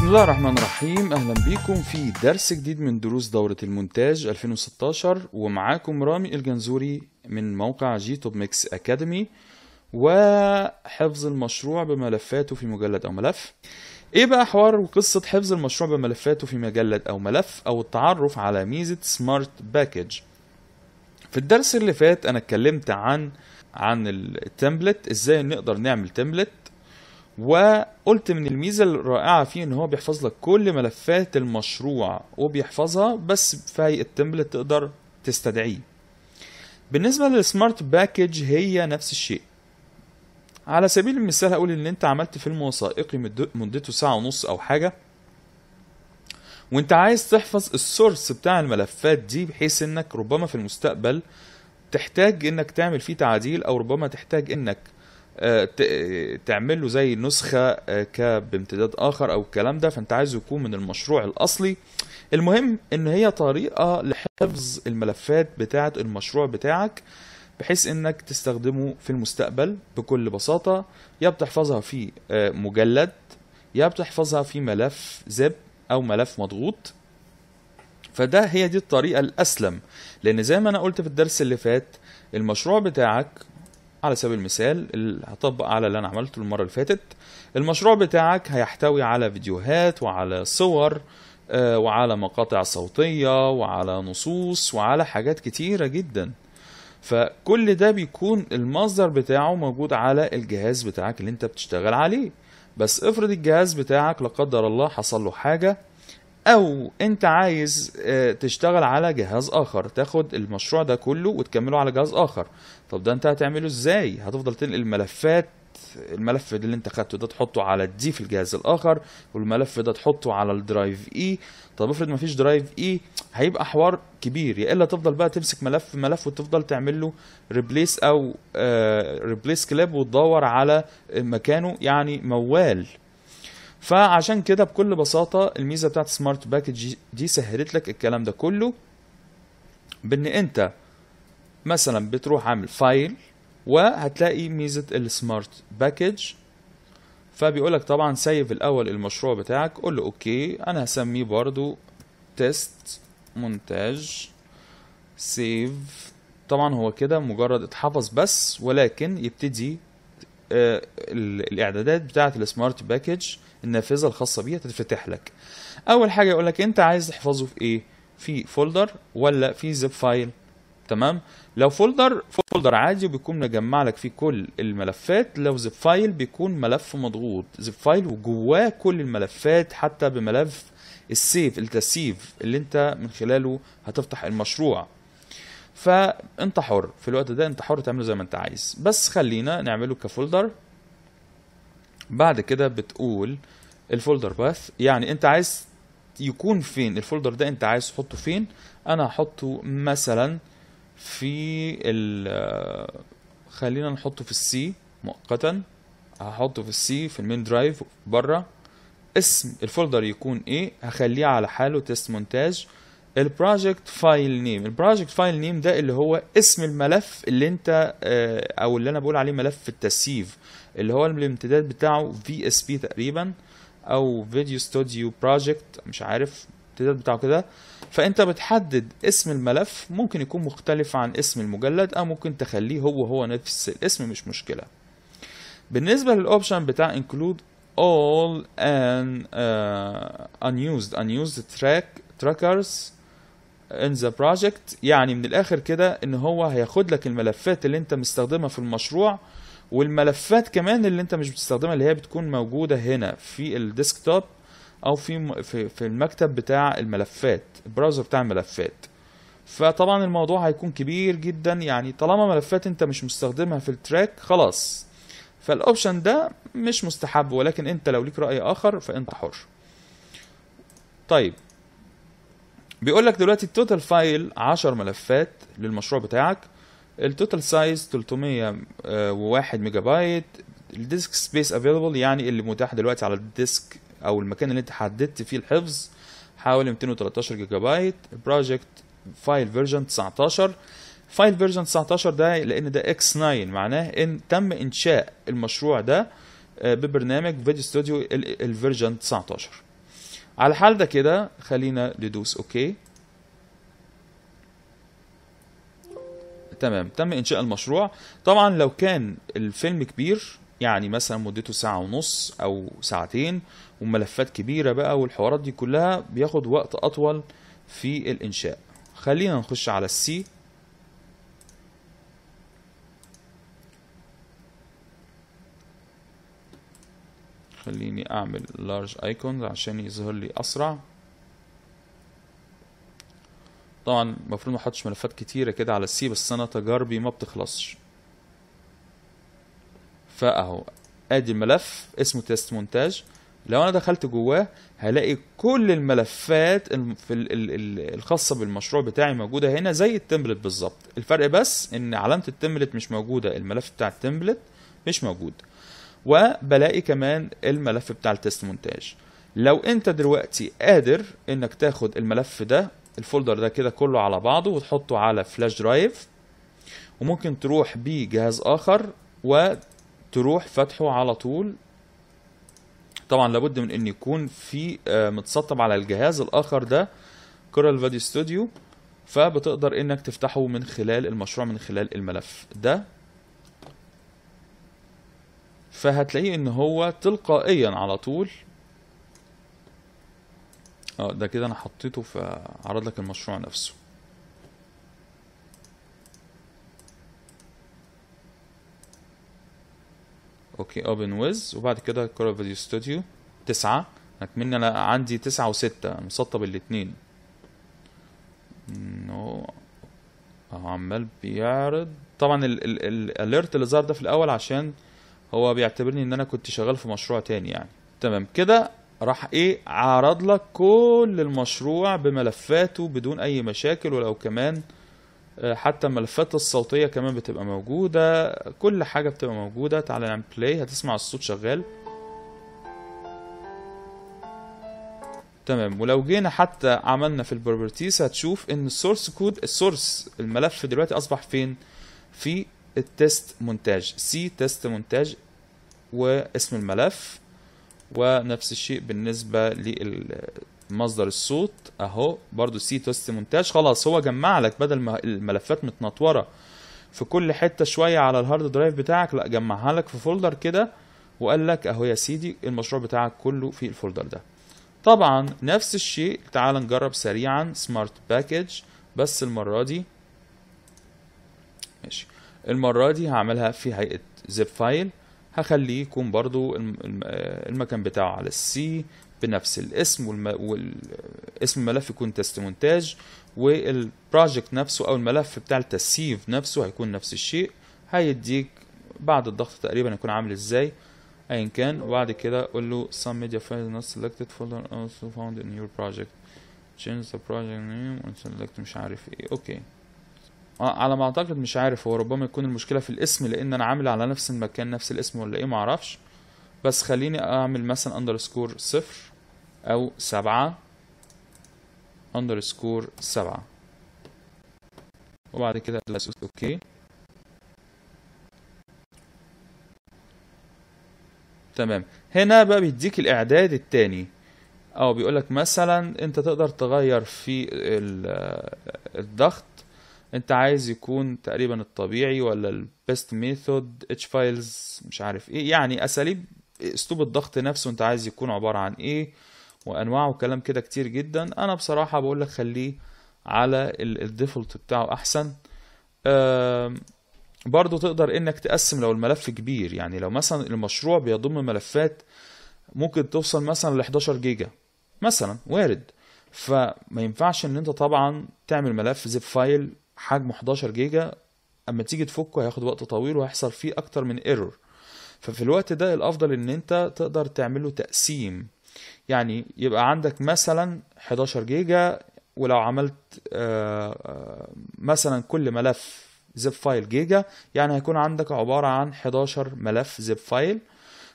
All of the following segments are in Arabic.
بسم الله الرحمن الرحيم. أهلا بيكم في درس جديد من دروس دورة المونتاج 2016، ومعاكم رامي الجنزوري من موقع جي توب ميكس أكاديمي وحفظ المشروع بملفاته في مجلد أو ملف. إيه بقى حوار وقصة حفظ المشروع بملفاته في مجلد أو ملف، أو التعرف على ميزة سمارت باكج؟ في الدرس اللي فات أنا اتكلمت عن التمبلت، إزاي نقدر نعمل تمبلت، وقلت من الميزة الرائعة فيه ان هو بيحفظ لك كل ملفات المشروع وبيحفظها بس في هيئة تمبلت تقدر تستدعيه. بالنسبة للسمارت باكج هي نفس الشيء. على سبيل المثال هقول ان انت عملت فيلم وثائقي مدته ساعة ونص او حاجة، وانت عايز تحفظ السورس بتاع الملفات دي، بحيث انك ربما في المستقبل تحتاج انك تعمل فيه تعديل، او ربما تحتاج انك تعمل له زي نسخة بامتداد آخر أو الكلام ده، فأنت عايز يكون من المشروع الأصلي. المهم إن هي طريقة لحفظ الملفات بتاعة المشروع بتاعك، بحيث إنك تستخدمه في المستقبل بكل بساطة. يا بتحفظها في مجلد، يا بتحفظها في ملف زب أو ملف مضغوط. فده هي دي الطريقة الأسلم، لأن زي ما أنا قلت في الدرس اللي فات، المشروع بتاعك على سبيل المثال اللي هطبق على اللي انا عملته المره اللي فاتت، المشروع بتاعك هيحتوي على فيديوهات وعلى صور وعلى مقاطع صوتيه وعلى نصوص وعلى حاجات كتيره جدا، فكل ده بيكون المصدر بتاعه موجود على الجهاز بتاعك اللي انت بتشتغل عليه. بس افرض الجهاز بتاعك لا قدر الله حصل له حاجه، او انت عايز تشتغل على جهاز اخر، تاخد المشروع ده كله وتكمله على جهاز اخر. طب ده انت هتعمله ازاي؟ هتفضل تنقل الملفات، الملف ده اللي انت خدته ده تحطه على الدي في الجهاز الاخر، والملف ده تحطه على الدرايف اي. طب افرض مفيش درايف اي، هيبقى حوار كبير. يا الا تفضل بقى تمسك ملف ملف وتفضل تعمل له ريبليس او ريبليس كلاب وتدور على مكانه، يعني موال. فعشان كده بكل بساطة الميزة بتاعت سمارت باكج دي سهلت لك الكلام ده كله، بان انت مثلا بتروح عامل فايل وهتلاقي ميزة السمارت باكج، فبيقولك طبعا سيف الاول المشروع بتاعك، قول له اوكي. انا هسميه برضو تيست مونتاج سيف. طبعا هو كده مجرد اتحفظ بس، ولكن يبتدي الاعدادات بتاعه السمارت باكج، النافذه الخاصه بيها تتفتح لك. اول حاجه يقول لك انت عايز تحفظه في ايه، في فولدر ولا في زب فايل. تمام، لو فولدر عادي بيكون مجمع لك فيه كل الملفات، لو زب فايل بيكون ملف مضغوط زب فايل وجواه كل الملفات، حتى بملف السيف التسيف اللي انت من خلاله هتفتح المشروع. فانت حر في الوقت ده، انت حر تعمله زي ما انت عايز، بس خلينا نعمله كفولدر. بعد كده بتقول الفولدر باث، يعني انت عايز يكون فين الفولدر ده، انت عايز تحطه فين. انا هحطه مثلا في خلينا نحطه في السي مؤقتا، هحطه في السي في المين درايف بره. اسم الفولدر يكون ايه، هخليه على حاله تيست مونتاج. البروجكت فايل نيم، البروجكت فايل نيم ده اللي هو اسم الملف اللي انت او اللي انا بقول عليه ملف التسييف، اللي هو الامتداد بتاعه VSP تقريبا، او فيديو ستوديو بروجكت، مش عارف الامتداد بتاعه كده. فانت بتحدد اسم الملف، ممكن يكون مختلف عن اسم المجلد، او ممكن تخليه هو نفس الاسم، مش مشكله. بالنسبه للاوبشن بتاع انكلود all and unused trackers in the project، يعني من الاخر كده ان هو هياخد لك الملفات اللي انت مستخدمها في المشروع، والملفات كمان اللي انت مش بتستخدمها، اللي هي بتكون موجوده هنا في الديسكتوب او في المكتب بتاع الملفات، البراوزر بتاع الملفات. فطبعا الموضوع هيكون كبير جدا، يعني طالما ملفات انت مش مستخدمها في التراك خلاص، فالاوبشن ده مش مستحب، ولكن انت لو ليك راي اخر فانت حر. طيب بيقول لك دلوقتي التوتال فايل 10 ملفات للمشروع بتاعك، التوتال سايز 301 ميجا بايت، الديسك سبيس افيلبل يعني اللي متاح دلوقتي على الديسك او المكان اللي انت حددت فيه الحفظ حوالي 213 جيجا بايت، البروجكت فايل فيرجن 19، فايل فيرجن 19 ده لان ده X9، معناه ان تم انشاء المشروع ده ببرنامج فيديو ستوديو الفيرجن 19. على الحال ده كده خلينا ندوس اوكي. تمام، تم انشاء المشروع. طبعا لو كان الفيلم كبير يعني مثلا مدته ساعة ونص او ساعتين وملفات كبيرة بقى والحوارات دي كلها بياخد وقت اطول في الانشاء. خلينا نخش على السي. خليني اعمل لارج ايكون عشان يظهر لي اسرع. طبعا المفروض ما احطش ملفات كتيره كده على السي، بس انا تجاربي ما بتخلصش. فاهو ادي الملف اسمه تيست مونتاج. لو انا دخلت جواه هلاقي كل الملفات الخاصه بالمشروع بتاعي موجوده هنا زي التمبلت بالظبط. الفرق بس ان علامه التمبلت مش موجوده، الملف بتاع التمبلت مش موجود، وبلاقي كمان الملف بتاع التست مونتاج. لو انت دلوقتي قادر انك تاخد الملف ده الفولدر ده كده كله على بعضه وتحطه على فلاش درايف، وممكن تروح بيه جهاز اخر وتروح فتحه على طول. طبعا لابد من ان يكون في متسطب على الجهاز الاخر ده كورال فيديو ستوديو، فبتقدر انك تفتحه من خلال المشروع من خلال الملف ده. فهتلاقيه ان هو تلقائيا على طول. ده كده انا حطيته فعرض لك المشروع نفسه. اوكي اوبن ويز، وبعد كده كورال فيديو ستوديو 9. اكملنا، انا عندي 9 و6 مسطب الاتنين. نو عمال بيعرض. طبعا الاليرت اللي ظهر ده في الاول عشان هو بيعتبرني ان انا كنت شغال في مشروع تاني يعني. تمام كده راح عرض لك كل المشروع بملفاته بدون اي مشاكل، ولو كمان حتى الملفات الصوتيه كمان بتبقى موجوده، كل حاجه بتبقى موجوده. تعالى نعمل بلاي هتسمع الصوت شغال. تمام، ولو جينا حتى عملنا في البروبرتيز هتشوف ان السورس كود السورس الملف دلوقتي اصبح فين؟ في التست مونتاج، سي تست مونتاج واسم الملف. ونفس الشيء بالنسبه لمصدر الصوت اهو برضو سي تست مونتاج. خلاص هو جمع لك بدل ما الملفات متنطوره في كل حته شويه على الهارد درايف بتاعك، لا جمعها لك في فولدر كده وقال لك اهو يا سيدي المشروع بتاعك كله في الفولدر ده. طبعا نفس الشيء تعال نجرب سريعا سمارت باكج، بس المره دي ماشي. المرة دي هعملها في هيئة زيب فايل، هخليه يكون برضو المكان بتاعه على السي بنفس الاسم، والاسم الملف يكون تست مونتاج، والبروجكت نفسه او الملف بتاع التسييف نفسه هيكون نفس الشيء. هيديك بعد الضغط تقريبا هيكون عامل ازاي ايا كان. وبعد كده اقول له some media files not selected folder also found in your project change the project name and select مش عارف ايه. اوكي على ما اعتقد مش عارف، هو ربما يكون المشكله في الاسم لان انا عامل على نفس المكان نفس الاسم ولا ايه معرفش. بس خليني اعمل مثلا اندرسكور 0 او 7 اندرسكور 7 وبعد كده ادوس اوكي. تمام، هنا بقى بيديك الاعداد التاني او بيقولك مثلا انت تقدر تغير في الضغط، انت عايز يكون تقريبا الطبيعي ولا البيست ميثود اتش فايلز مش عارف ايه، يعني اساليب اسلوب الضغط نفسه انت عايز يكون عباره عن ايه وانواعه وكلام كده كتير جدا. انا بصراحه بقول لك خليه على الديفولت بتاعه احسن. برضو تقدر انك تقسم لو الملف كبير، يعني لو مثلا المشروع بيضم ملفات ممكن توصل مثلا ل 11 جيجا مثلا وارد، فما ينفعش ان انت طبعا تعمل ملف زيب فايل حجمه 11 جيجا، اما تيجي تفكه هياخد وقت طويل وهيحصل فيه اكتر من ايرور. ففي الوقت ده الافضل ان انت تقدر تعمله تقسيم، يعني يبقى عندك مثلا 11 جيجا، ولو عملت مثلا كل ملف زيب فايل جيجا يعني هيكون عندك عبارة عن 11 ملف زيب فايل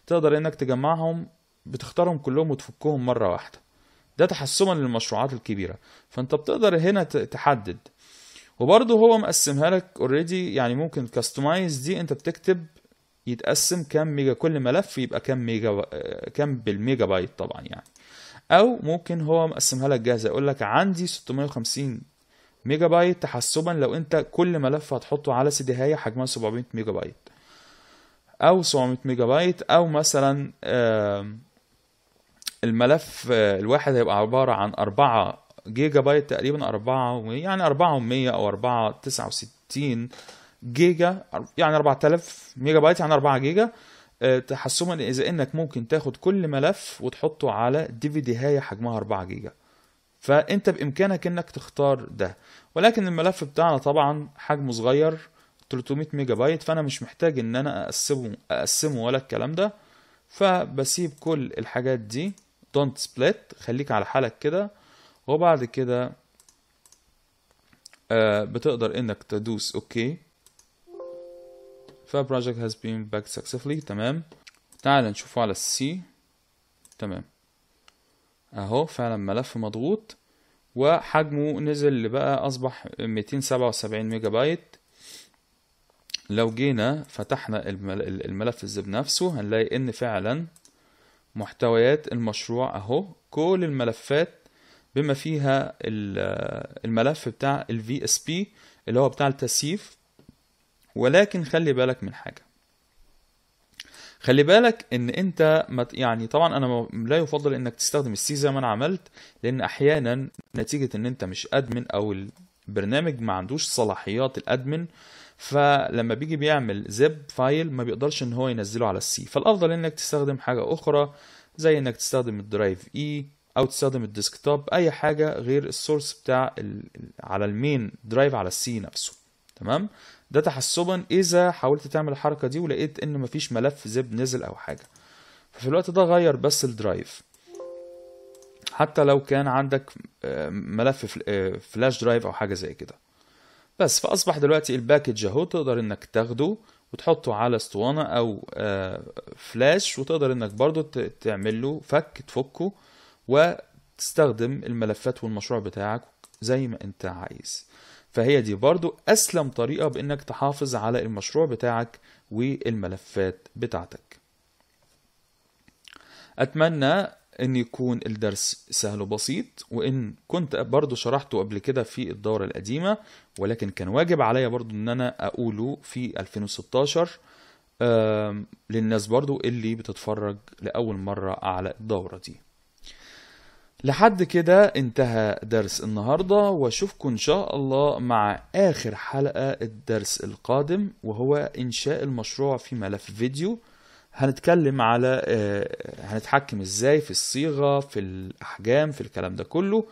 تقدر انك تجمعهم بتختارهم كلهم وتفكهم مرة واحدة. ده تحسما للمشروعات الكبيرة، فانت بتقدر هنا تحدد. وبرضه هو مقسمها لك اوريدي، يعني ممكن كاستمايز دي انت بتكتب يتقسم كام ميجا كل ملف، يبقى كام بالميجا بايت طبعا يعني. او ممكن هو مقسمها لك جاهزه، يقول لك عندي 650 ميجا بايت تحسبا لو انت كل ملف هتحطه على سي دي هايه حجمها 700 ميجا بايت او 700 ميجا بايت، او مثلا الملف الواحد هيبقى عباره عن 4 جيجا بايت تقريبا، 4 يعني 400 او 469 جيجا، يعني 4000 ميجا بايت يعني 4 جيجا تحسبا اذا انك ممكن تاخد كل ملف وتحطه على دي في دي هايه حجمها 4 جيجا. فانت بامكانك انك تختار ده، ولكن الملف بتاعنا طبعا حجمه صغير 300 ميجا بايت، فانا مش محتاج ان انا اقسمه ولا الكلام ده، فبسيب كل الحاجات دي don't split، خليك على حالك كده. وبعد كده بتقدر انك تدوس اوكي، فبروجكت هاز بين باك سكسسفلي، تمام. تعال نشوفه على السي، تمام اهو فعلا ملف مضغوط وحجمه نزل لبقى اصبح 277 ميجا بايت. لو جينا فتحنا الملف الزب نفسه هنلاقي ان فعلا محتويات المشروع اهو كل الملفات بما فيها الملف بتاع ال VSP اللي هو بتاع التسييف. ولكن خلي بالك من حاجة، خلي بالك ان انت يعني طبعا انا لا يفضل انك تستخدم السي زي ما انا عملت، لان احيانا نتيجة ان انت مش ادمن او البرنامج ما عندوش صلاحيات الادمن، فلما بيجي بيعمل زب فايل ما بيقدرش ان هو ينزله على السي، فالافضل انك تستخدم حاجة اخرى زي انك تستخدم الدرايف اي او تستخدم الديسكتوب، اي حاجة غير السورس بتاع على المين درايف على السي نفسه، تمام. ده تحسبا اذا حاولت تعمل الحركة دي ولقيت ان مفيش ملف زب نزل او حاجة، ففي الوقت ده غير بس الدرايف. حتى لو كان عندك ملف فلاش درايف او حاجة زي كده بس. فاصبح دلوقتي الباكج اهو تقدر انك تاخده وتحطه على اسطوانة او فلاش، وتقدر انك برضو تعمله فك تفكه وتستخدم الملفات والمشروع بتاعك زي ما انت عايز. فهي دي برضو اسلم طريقة بانك تحافظ على المشروع بتاعك والملفات بتاعتك. اتمنى ان يكون الدرس سهل وبسيط، وان كنت برضو شرحته قبل كده في الدورة القديمة، ولكن كان واجب عليا برضو ان انا اقوله في 2016 للناس برضو اللي بتتفرج لاول مرة على الدورة دي. لحد كده انتهى درس النهاردة، واشوفكم ان شاء الله مع اخر حلقة الدرس القادم، وهو انشاء المشروع في ملف فيديو. هنتكلم على هنتحكم ازاي في الصيغة في الاحجام في الكلام ده كله.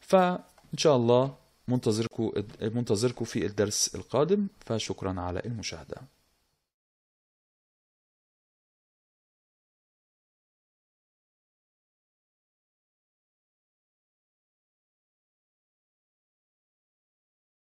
فان شاء الله منتظركم في الدرس القادم، فشكرا على المشاهدة.